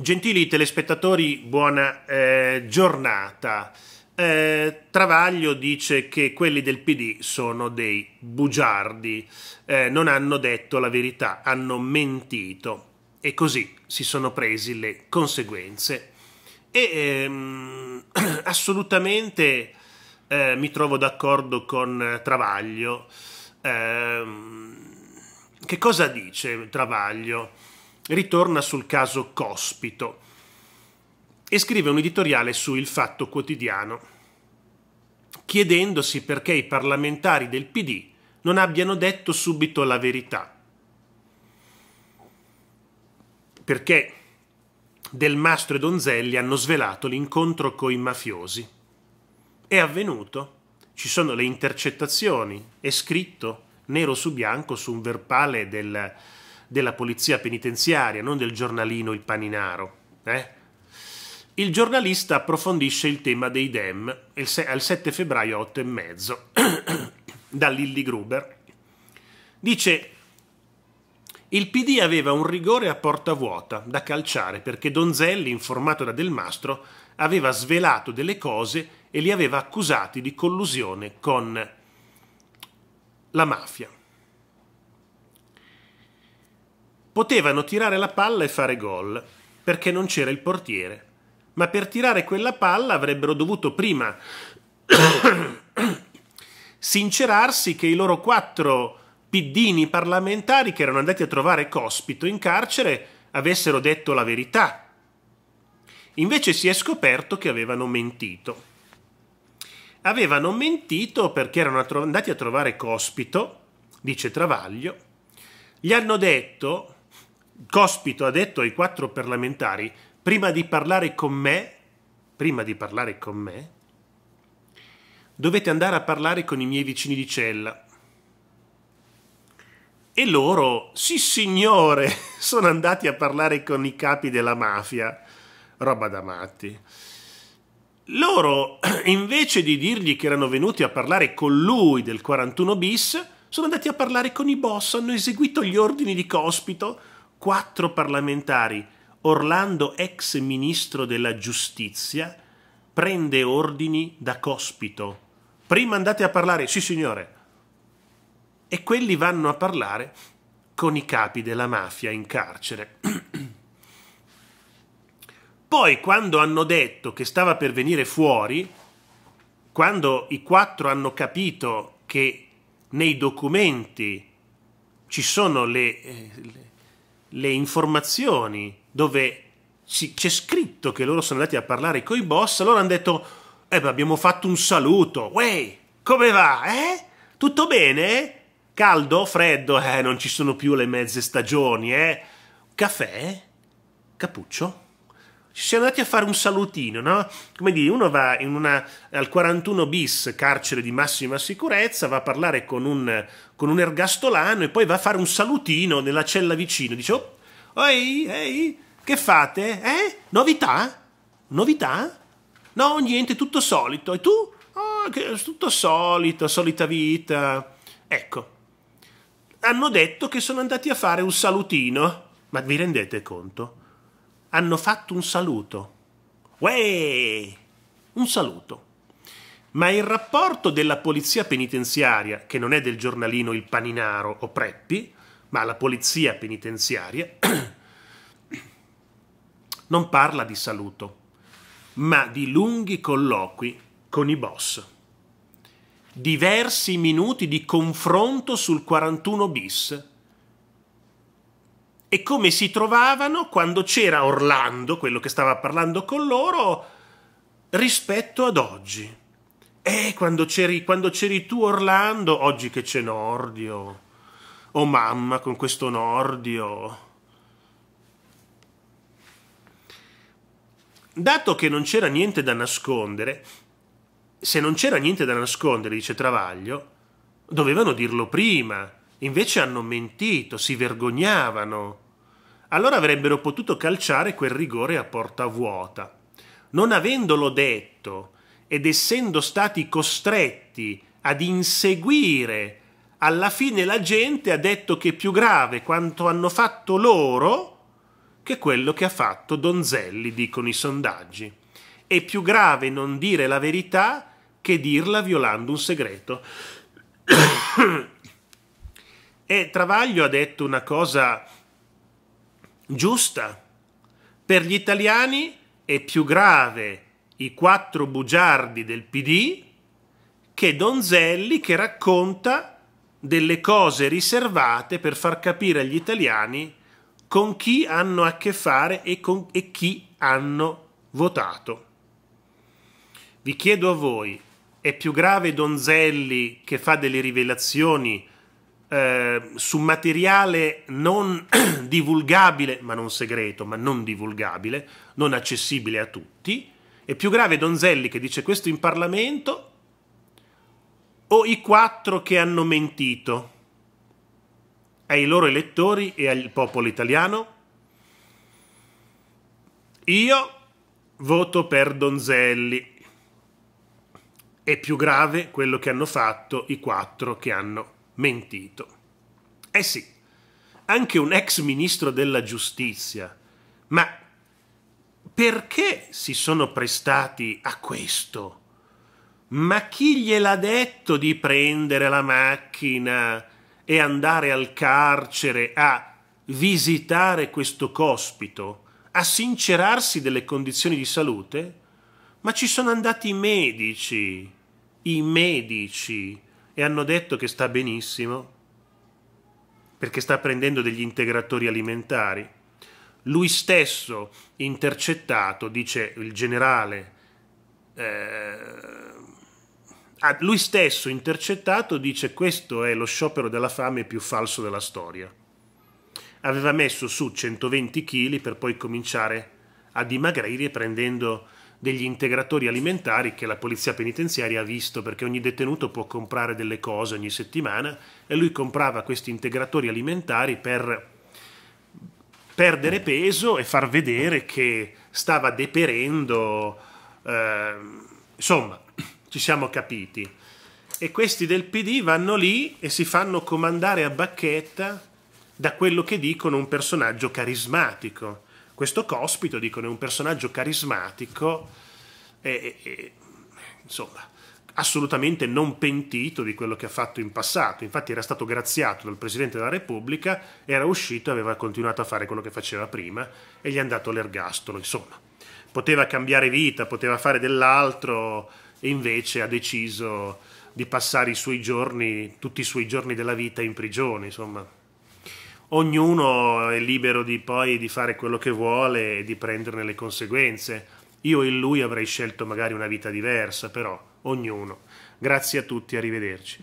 Gentili telespettatori, buona giornata. Travaglio dice che quelli del PD sono dei bugiardi, non hanno detto la verità, hanno mentito e così si sono presi le conseguenze. E assolutamente mi trovo d'accordo con Travaglio. Che cosa dice Travaglio? Ritorna sul caso Cospito e scrive un editoriale su Il Fatto Quotidiano, chiedendosi perché i parlamentari del PD non abbiano detto subito la verità. Perché Del Mastro e Donzelli hanno svelato l'incontro coi mafiosi. È avvenuto, ci sono le intercettazioni, è scritto nero su bianco su un verbale della polizia penitenziaria, non del giornalino Il Paninaro. Il giornalista approfondisce il tema dei DEM al 7 febbraio 8:30 da Lilli Gruber. Dice: il PD aveva un rigore a porta vuota da calciare perché Donzelli, informato da Del Mastro, aveva svelato delle cose e li aveva accusati di collusione con la mafia. Potevano tirare la palla e fare gol, perché non c'era il portiere, ma per tirare quella palla avrebbero dovuto prima sincerarsi che i loro 4 piddini parlamentari che erano andati a trovare Cospito in carcere avessero detto la verità. Invece si è scoperto che avevano mentito. Avevano mentito perché erano andati a trovare Cospito, dice Travaglio, gli hanno detto... Cospito ha detto ai 4 parlamentari: prima di parlare con me, dovete andare a parlare con i miei vicini di cella. E loro, sì signore, sono andati a parlare con i capi della mafia, roba da matti. Loro, invece di dirgli che erano venuti a parlare con lui del 41 bis, sono andati a parlare con i boss, hanno eseguito gli ordini di Cospito. 4 parlamentari, Orlando, ex ministro della giustizia, prende ordini da Cospito. Prima andate a parlare, sì signore. E quelli vanno a parlare con i capi della mafia in carcere. Poi, quando hanno detto che stava per venire fuori, quando i 4 hanno capito che nei documenti ci sono le informazioni dove c'è scritto che loro sono andati a parlare coi boss, allora hanno detto: abbiamo fatto un saluto, uè, come va, tutto bene, caldo, freddo, non ci sono più le mezze stagioni, caffè, cappuccio, ci siamo andati a fare un salutino, no? Come dire, uno va in al 41 bis, carcere di massima sicurezza, va a parlare con un ergastolano e poi va a fare un salutino nella cella vicino. Dice: ehi, che fate? Novità? Novità? No, niente, tutto solito. E tu? Tutto solito, solita vita. Ecco, hanno detto che sono andati a fare un salutino. Ma vi rendete conto? Hanno fatto un saluto. Uè! Un saluto. Ma il rapporto della polizia penitenziaria, che non è del giornalino Il Paninaro o Preppi, ma la polizia penitenziaria, non parla di saluto, ma di lunghi colloqui con i boss. Diversi minuti di confronto sul 41 bis. E come si trovavano quando c'era Orlando, quello che stava parlando con loro, rispetto ad oggi. Quando c'eri tu Orlando, oggi che c'è Nordio. Oh mamma, con questo Nordio. Dato che non c'era niente da nascondere, se non c'era niente da nascondere, dice Travaglio, dovevano dirlo prima. Invece hanno mentito, si vergognavano. Allora avrebbero potuto calciare quel rigore a porta vuota. Non avendolo detto ed essendo stati costretti ad inseguire, alla fine la gente ha detto che è più grave quanto hanno fatto loro che quello che ha fatto Donzelli, dicono i sondaggi. È più grave non dire la verità che dirla violando un segreto. E Travaglio ha detto una cosa giusta. Per gli italiani è più grave i quattro bugiardi del PD che Donzelli che racconta delle cose riservate per far capire agli italiani con chi hanno a che fare e chi hanno votato. Vi chiedo a voi, è più grave Donzelli che fa delle rivelazioni su materiale non divulgabile, ma non segreto, ma non divulgabile, non accessibile a tutti? È più grave Donzelli che dice questo in Parlamento o i quattro che hanno mentito ai loro elettori e al popolo italiano? Io voto per Donzelli. È più grave quello che hanno fatto i quattro che hanno mentito. Eh sì, anche un ex ministro della giustizia. Ma perché si sono prestati a questo? Ma chi gliel'ha detto di prendere la macchina e andare al carcere a visitare questo Cospito, a sincerarsi delle condizioni di salute? Ma ci sono andati i medici, e hanno detto che sta benissimo, perché sta prendendo degli integratori alimentari. Lui stesso, intercettato, dice il generale, lui stesso intercettato dice questo è lo sciopero della fame più falso della storia. Aveva messo su 120 kg per poi cominciare a dimagrire prendendo degli integratori alimentari che la polizia penitenziaria ha visto, perché ogni detenuto può comprare delle cose ogni settimana e lui comprava questi integratori alimentari per perdere peso e far vedere che stava deperendo, insomma ci siamo capiti. E questi del PD vanno lì e si fanno comandare a bacchetta da quello che dicono un personaggio carismatico. Questo Cospito, dicono, è un personaggio carismatico e insomma, assolutamente non pentito di quello che ha fatto in passato. Infatti era stato graziato dal Presidente della Repubblica, era uscito e aveva continuato a fare quello che faceva prima e gli è andato l'ergastolo. Insomma, poteva cambiare vita, poteva fare dell'altro e invece ha deciso di passare i suoi giorni, tutti i suoi giorni della vita in prigione, insomma. Ognuno è libero di poi di fare quello che vuole e di prenderne le conseguenze. Io e lui avrei scelto magari una vita diversa, però ognuno. Grazie a tutti, arrivederci.